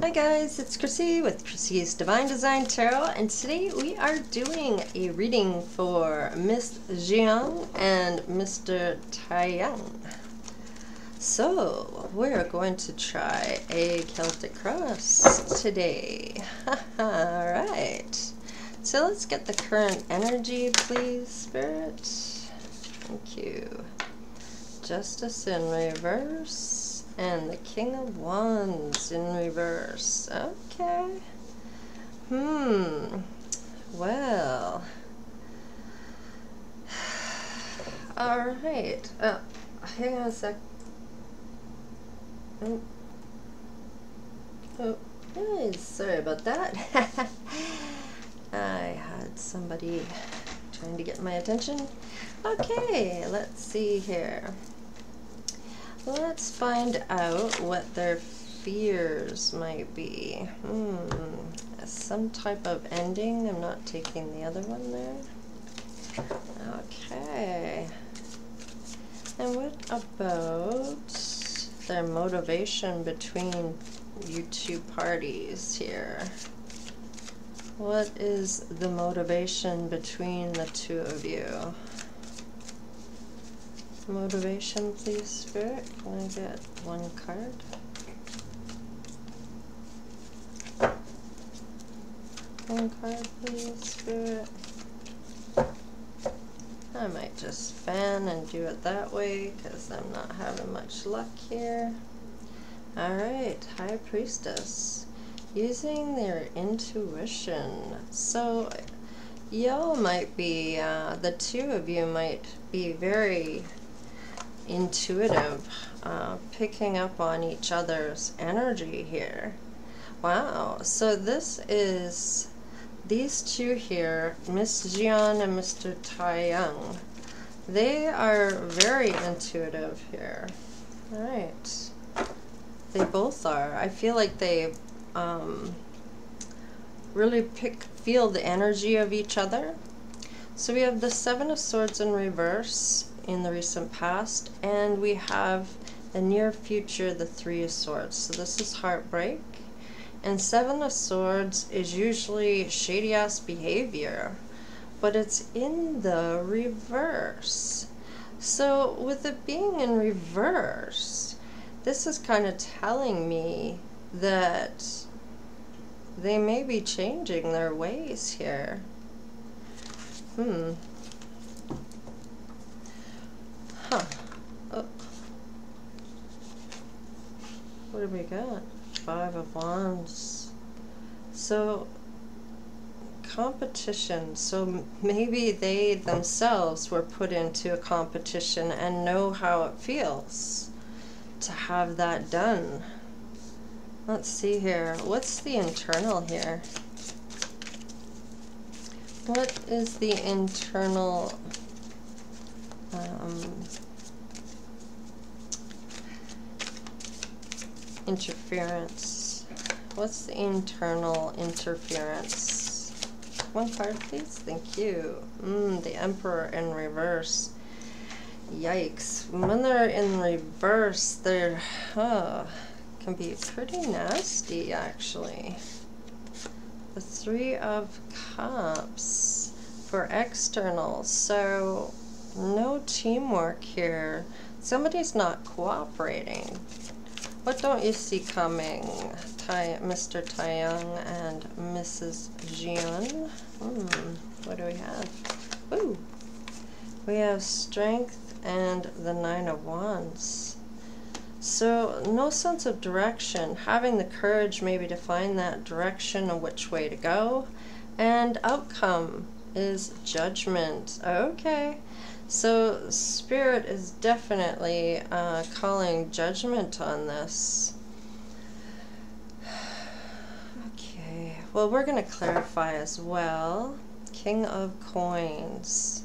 Hi guys, it's Chrissy with Chrissy's Divine Design Tarot, and today we are doing a reading for Miss Jeon and Mr. Taehyung. So, we're going to try a Celtic Cross today. Alright, so let's get the current energy, please, Spirit. Thank you. Justice in reverse. And the King of Wands in reverse. Okay. Well. Alright. Hang on a sec. Oh, sorry about that. I had somebody trying to get my attention. Okay, let's see here. Let's find out what their fears might be. Some type of ending. I'm not taking the other one there. Okay. And what about their motivation between you two parties here? What is the motivation between the two of you? Motivation, please, Spirit. Can I get one card? One card, please, Spirit. I might just fan and do it that way, because I'm not having much luck here. Alright, High Priestess. Using their intuition. So, y'all might be, the two of you might be very intuitive, picking up on each other's energy here. Wow, so this is these two here, Miss Jeon and Mr. Taehyung. They are very intuitive here. All right, they both are. I feel like they really feel the energy of each other. So we have the Seven of Swords in reverse in the recent past, and we have the near future, the Three of Swords. So this is heartbreak, and Seven of Swords is usually shady ass behavior, but it's in the reverse. So with it being in reverse, this is kind of telling me that they may be changing their ways here. What do we got? Five of Wands. So, competition. So maybe they themselves were put into a competition and know how it feels to have that done. Let's see here. What's the internal here? What is the internal... interference. What's the internal interference? One card, please. Thank you. The Emperor in reverse. Yikes. When they're in reverse, they're can be pretty nasty, actually. The Three of Cups for external. So, no teamwork here. Somebody's not cooperating. What don't you see coming, Mr. Taehyung and Mrs. Jeon? What do we have? Ooh, we have Strength and the Nine of Wands. So no sense of direction, having the courage maybe to find that direction of which way to go. And outcome is Judgment. Okay. So, Spirit is definitely calling judgment on this. Okay, well, we're going to clarify as well. King of Coins.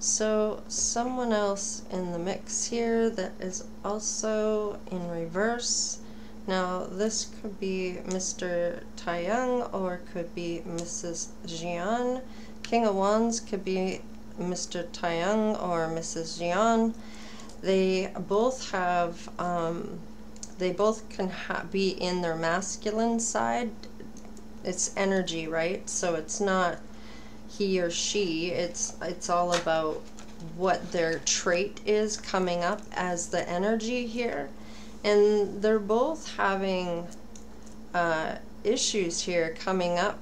So, someone else in the mix here that is also in reverse. Now, this could be Mr. Taehyung or could be Mrs. Jeon. King of Wands could be Mr. Taehyung or Mrs. Jeon. They both have they both can be in their masculine side. It's energy, right? So it's not he or she, it's all about what their trait is coming up as the energy here. And they're both having issues here coming up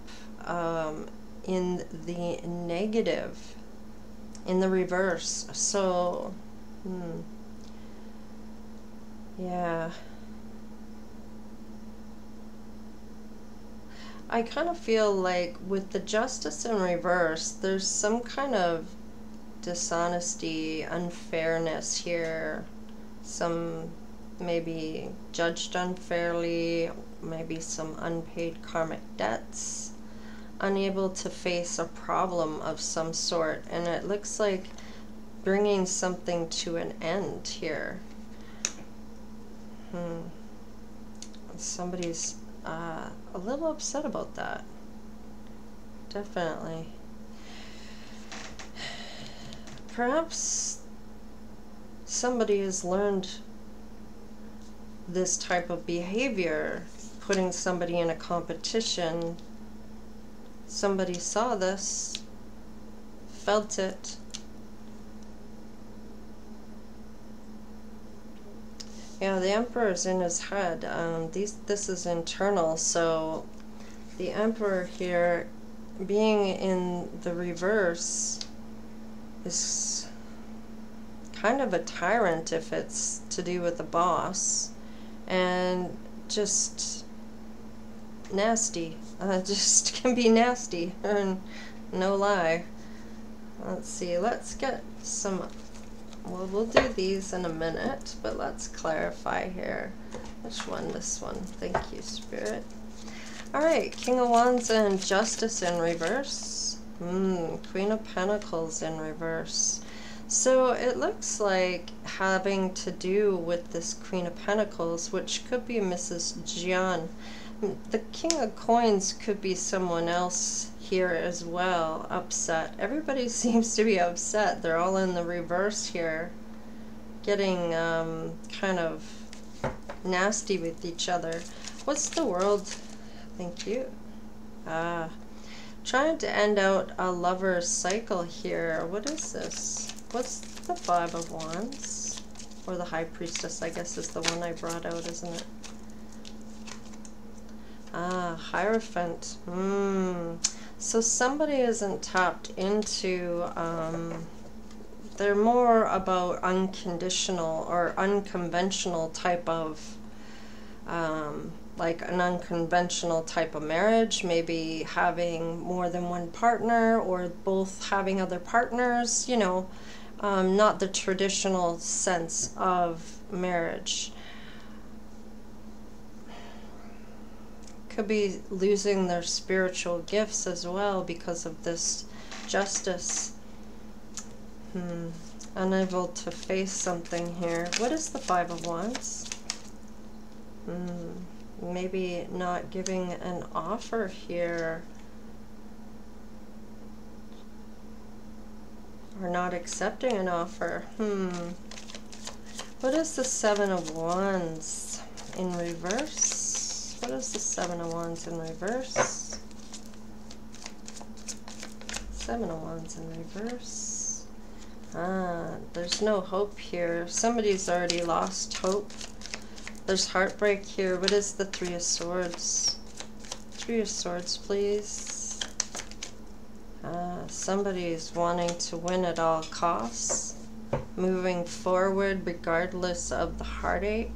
in the negative, in the reverse. So, yeah. I kind of feel like with the Justice in reverse, there's some kind of dishonesty, unfairness here, some maybe judged unfairly, maybe some unpaid karmic debts, unable to face a problem of some sort, and it looks like bringing something to an end here. Somebody's a little upset about that, definitely. Perhaps somebody has learned this type of behavior, putting somebody in a competition. Somebody saw this, felt it. Yeah, the Emperor's in his head. This is internal, so the Emperor here being in the reverse is kind of a tyrant if it's to do with a boss, and just nasty, just can be nasty, no lie. Let's see, let's get some, well, we'll do these in a minute, but let's clarify here. Which one? This one. Thank you, Spirit. Alright, King of Wands and Justice in reverse. Queen of Pentacles in reverse. So it looks like having to do with this Queen of Pentacles, which could be Mrs. Jeon. The King of Coins could be someone else here as well, upset. Everybody seems to be upset. They're all in the reverse here, getting kind of nasty with each other. What's the world? Thank you. Trying to end out a lover's cycle here. What is this? What's the Five of Wands? Or the High Priestess, I guess, is the one I brought out, isn't it? Ah, Hierophant. So somebody isn't tapped into, they're more about unconditional or unconventional type of, like an unconventional type of marriage, maybe having more than one partner or both having other partners, you know, not the traditional sense of marriage. Could be losing their spiritual gifts as well because of this Justice. Unable to face something here. What is the Five of Wands? Maybe not giving an offer here, or not accepting an offer. What is the Seven of Wands in reverse? What is the Seven of Wands in reverse? Seven of Wands in reverse. There's no hope here. Somebody's already lost hope. There's heartbreak here. What is the Three of Swords? Three of Swords, please. Somebody's wanting to win at all costs. Moving forward regardless of the heartache.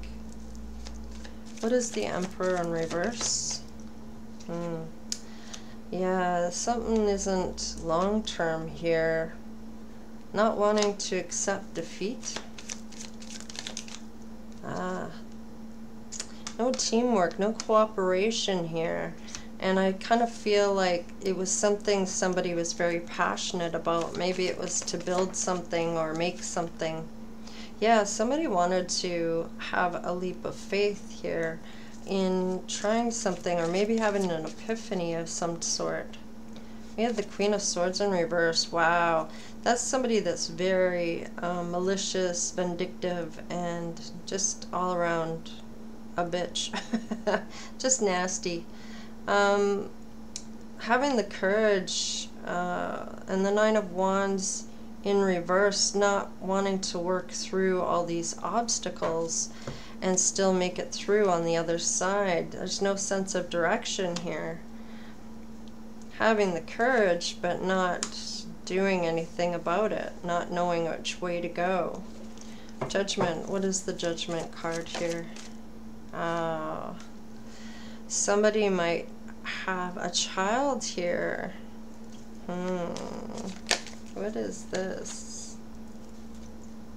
What is the Emperor in reverse? Yeah, something isn't long-term here. Not wanting to accept defeat. No teamwork, no cooperation here. And I kind of feel like it was something somebody was very passionate about. Maybe it was to build something or make something. Yeah, somebody wanted to have a leap of faith here in trying something, or maybe having an epiphany of some sort. We have the Queen of Swords in reverse. Wow. That's somebody that's very malicious, vindictive, and just all around a bitch. Just nasty. Having the courage and the Nine of Wands in reverse, not wanting to work through all these obstacles and still make it through on the other side. There's no sense of direction here. Having the courage, but not doing anything about it, not knowing which way to go. Judgment. What is the Judgment card here? Somebody might have a child here. What is this?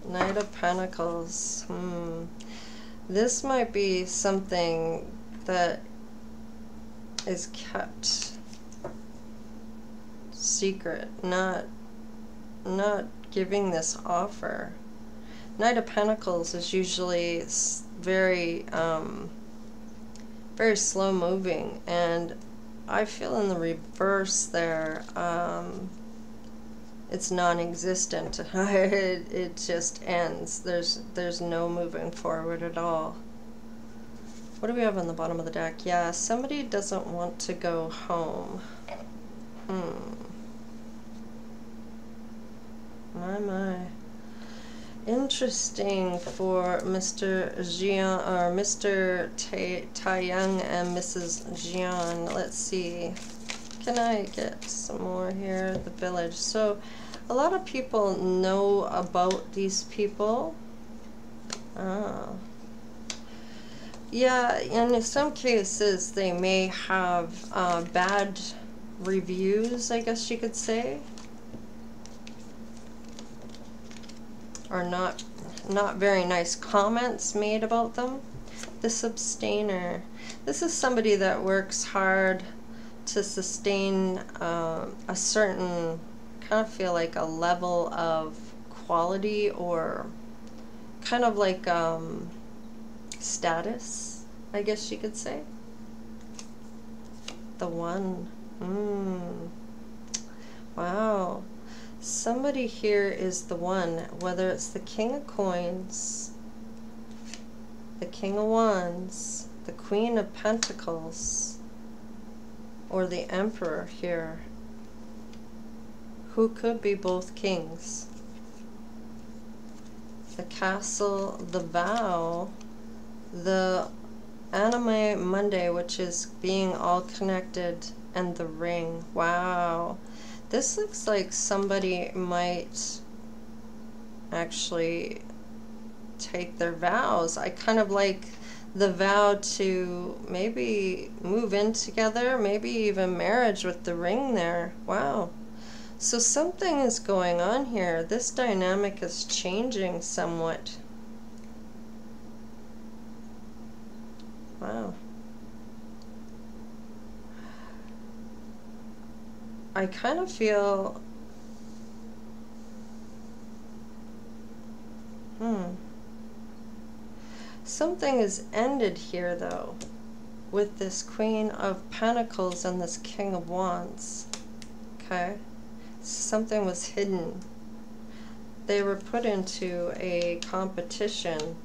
Knight of Pentacles. This might be something that is kept secret, not giving this offer. Knight of Pentacles is usually very very slow moving, and I feel in the reverse there, it's non-existent. It just ends. There's no moving forward at all. What do we have on the bottom of the deck? Yeah, somebody doesn't want to go home. My. Interesting for Mr. Jeon, or Mr. Taehyung and Mrs. Jeon. Let's see. Can I get some more here? The village. So a lot of people know about these people. Yeah, and in some cases they may have bad reviews, I guess you could say, or not very nice comments made about them. This abstainer. This is somebody that works hard to sustain a certain, kind of feel like a level of quality, or kind of like status, I guess you could say. The One. Wow. Somebody here is the one, whether it's the King of Coins, the King of Wands, the Queen of Pentacles, or the Emperor here, who could be both kings. The Castle, the Vow, the Anime Monday, which is being all connected, and the Ring. Wow. This looks like somebody might actually take their vows. I kind of like the vow to maybe move in together, maybe even marriage with the Ring there. Wow. So something is going on here. This dynamic is changing somewhat. Wow. I kind of feel, something is ended here though, with this Queen of Pentacles and this King of Wands. Okay, something was hidden. They were put into a competition,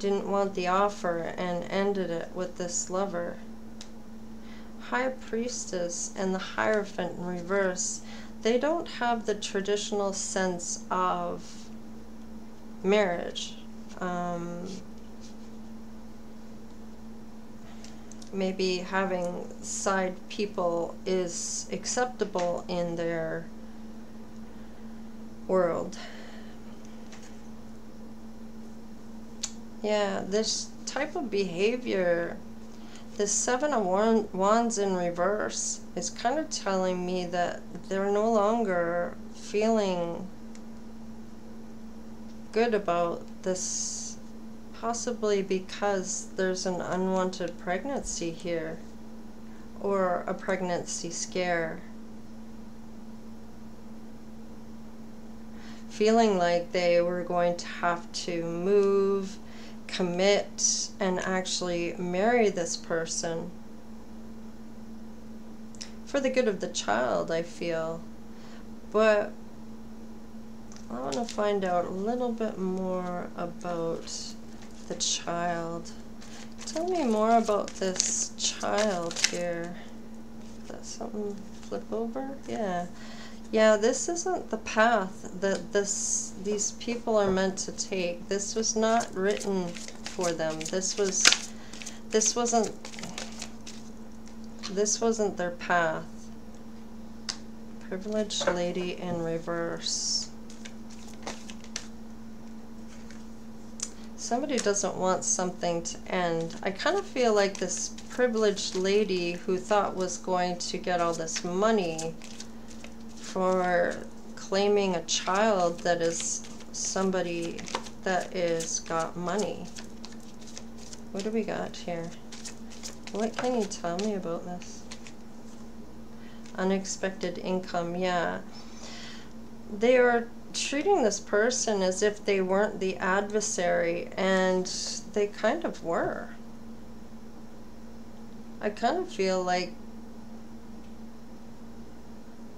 didn't want the offer, and ended it with this lover. High Priestess and the Hierophant in reverse. They don't have the traditional sense of marriage. Maybe having side people is acceptable in their world. Yeah, this type of behavior. The Seven of Wands in reverse is kind of telling me that they're no longer feeling good about this, possibly because there's an unwanted pregnancy here, or a pregnancy scare. Feeling like they were going to have to move, commit, and actually marry this person for the good of the child, I feel. But I want to find out a little bit more about the child. Tell me more about this child here. Is that something flip over? Yeah. Yeah, this isn't the path that these people are meant to take. This was not written for them. This wasn't their path. Privileged Lady in reverse. Somebody doesn't want something to end. I kind of feel like this privileged lady who thought was going to get all this money for claiming a child that is somebody that is got money. What do we got here? What can you tell me about this? Unexpected income, yeah. They are treating this person as if they weren't the adversary, and they kind of were. I kind of feel like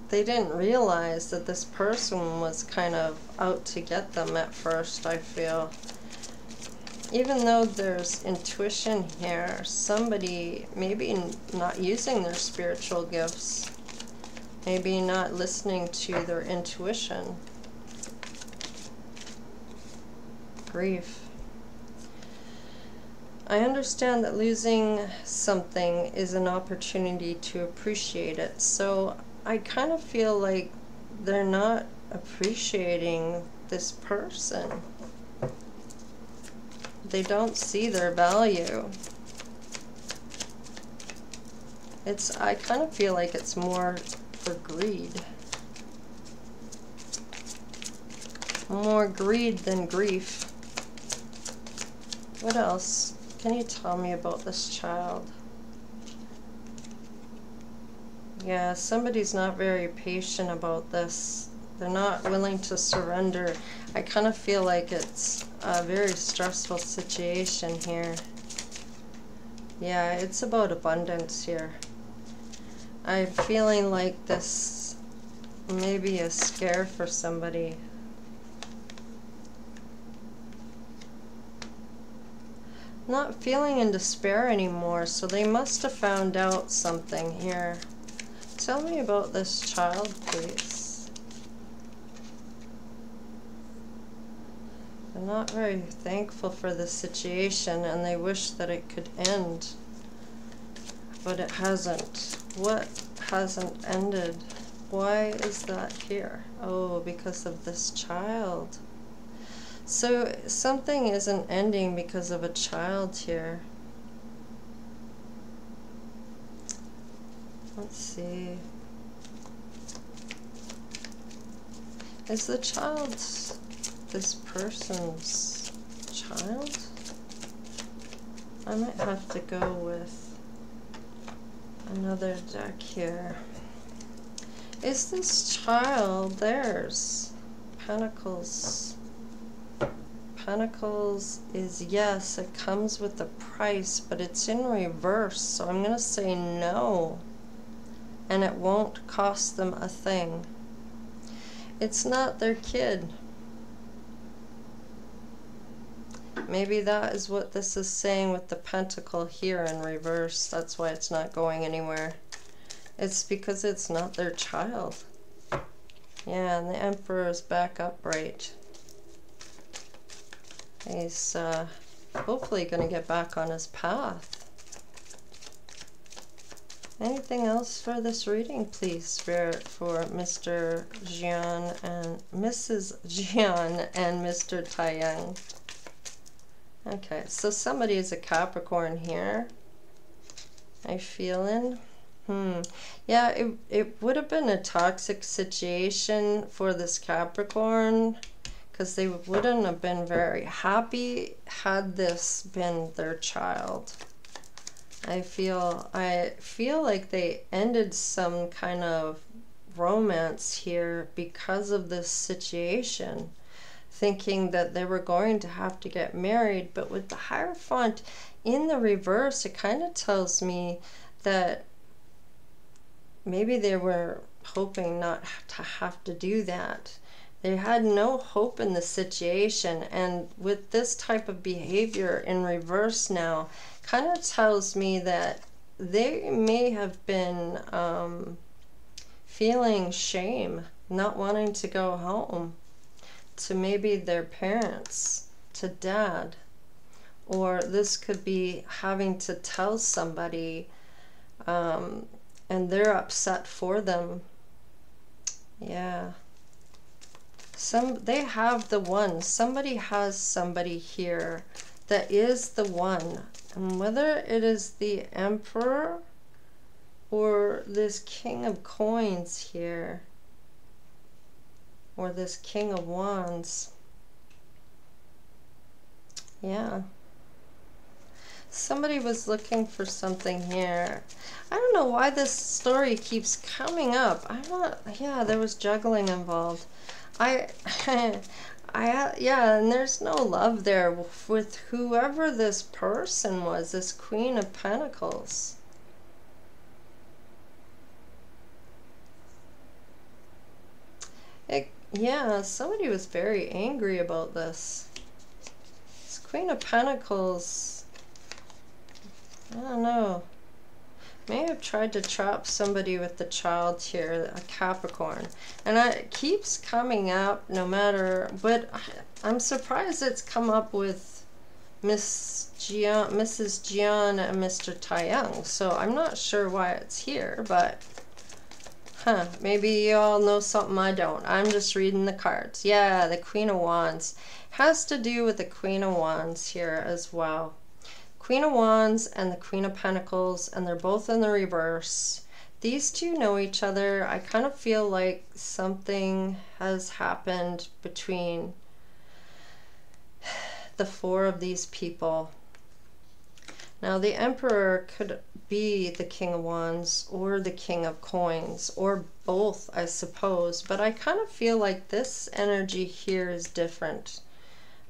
they didn't realize that this person was kind of out to get them at first, I feel. Even though there's intuition here, somebody maybe not using their spiritual gifts, maybe not listening to their intuition. Grief. I understand that losing something is an opportunity to appreciate it, so I kind of feel like they're not appreciating this person. They don't see their value. I kind of feel like it's more for greed. More greed than grief. What else can you tell me about this child? Yeah, somebody's not very patient about this. They're not willing to surrender. I kind of feel like it's a very stressful situation here. Yeah, it's about abundance here. I'm feeling like this may be a scare for somebody. Not feeling in despair anymore, so they must have found out something here. Tell me about this child, please. They're not very thankful for this situation, and they wish that it could end. But it hasn't. What hasn't ended? Why is that here? Oh, because of this child. So something isn't ending because of a child here. Let's see. Is the child this person's child? I might have to go with another deck here. Is this child theirs? Pentacles. Pentacles is yes, it comes with a price, but it's in reverse, so I'm going to say no. And it won't cost them a thing. It's not their kid. Maybe that is what this is saying with the pentacle here in reverse. That's why it's not going anywhere. It's because it's not their child. Yeah, and the Emperor is back upright. He's hopefully going to get back on his path. Anything else for this reading, please, Spirit, for Mr. Jeon and Mrs. Jeon and Mr. Taehyung? Okay, so somebody is a Capricorn here. I feelin'. Yeah, it would have been a toxic situation for this Capricorn, because they wouldn't have been very happy had this been their child. I feel like they ended some kind of romance here because of this situation, thinking that they were going to have to get married. But with the Hierophant in the reverse, it kind of tells me that maybe they were hoping not to have to do that. They had no hope in the situation, and with this type of behavior in reverse now, kind of tells me that they may have been feeling shame, not wanting to go home to maybe their parents, to dad, or this could be having to tell somebody and they're upset for them. Yeah. They have the one. Somebody has somebody here that is the one. And whether it is the Emperor or this King of Coins here, or this King of Wands. Yeah. Somebody was looking for something here. I don't know why this story keeps coming up. I'm not, yeah, there was juggling involved. Yeah, and there's no love there with whoever this person was, this Queen of Pentacles. Yeah, somebody was very angry about this. This Queen of Pentacles, I don't know, may have tried to trap somebody with the child here, a Capricorn, and it keeps coming up no matter, but I'm surprised it's come up with Mrs. Jeon and Mr. Taehyung, so I'm not sure why it's here, but maybe you all know something I don't. I'm just reading the cards. Yeah, the Queen of Wands has to do with the Queen of Wands here as well. Queen of Wands and the Queen of Pentacles, and they're both in the reverse. These two know each other. I kind of feel like something has happened between the four of these people. Now the Emperor could be the King of Wands or the King of Coins, or both, I suppose, but I kind of feel like this energy here is different.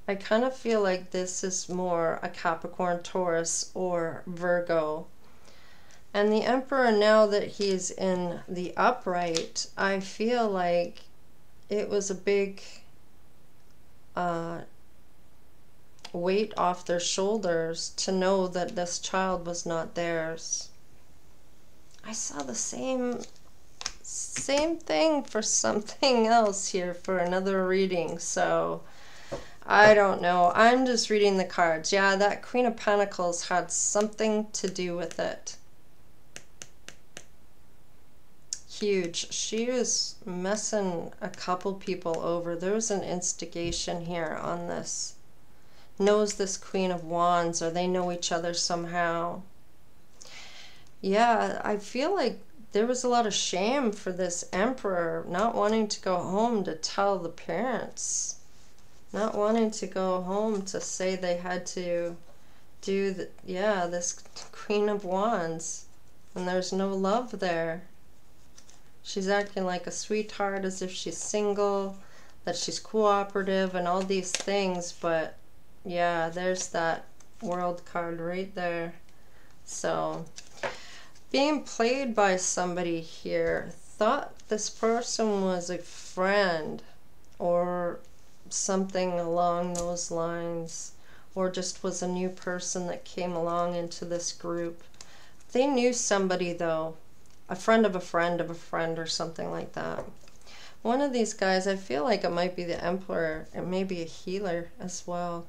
I kind of feel like this is more a Capricorn, Taurus, or Virgo. And the Emperor, now that he's in the upright, I feel like it was a big weight off their shoulders to know that this child was not theirs. I saw the same thing for something else here for another reading, so I don't know. I'm just reading the cards. Yeah, that Queen of Pentacles had something to do with it. Huge. She was messing a couple people over. There was an instigation here on this. Knows this Queen of Wands, or they know each other somehow. Yeah, I feel like there was a lot of shame for this Emperor, not wanting to go home to tell the parents. Not wanting to go home to say they had to do, yeah, this Queen of Wands. And there's no love there. She's acting like a sweetheart, as if she's single, that she's cooperative and all these things. But yeah, there's that World card right there. So, being played by somebody here. Thought this person was a friend or something along those lines, or just was a new person that came along into this group. They knew somebody though, a friend of a friend of a friend or something like that. One of these guys, I feel like it might be the Emperor, it may be a healer as well.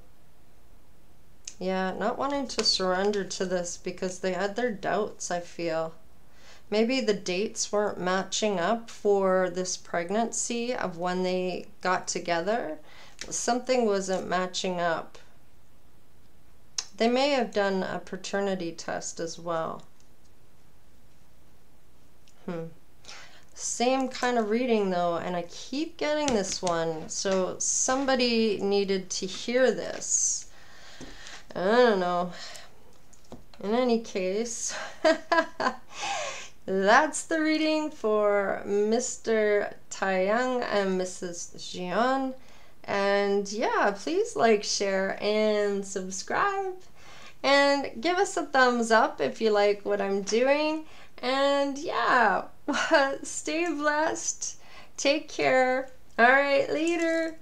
Yeah, not wanting to surrender to this because they had their doubts, I feel. Maybe the dates weren't matching up for this pregnancy of when they got together. Something wasn't matching up. They may have done a paternity test as well. Same kind of reading though, and I keep getting this one. So somebody needed to hear this. I don't know. In any case, that's the reading for Mr. Taehyung and Mrs. Jeon. And yeah, please like, share, and subscribe. And give us a thumbs up if you like what I'm doing. And yeah, stay blessed. Take care. All right, later.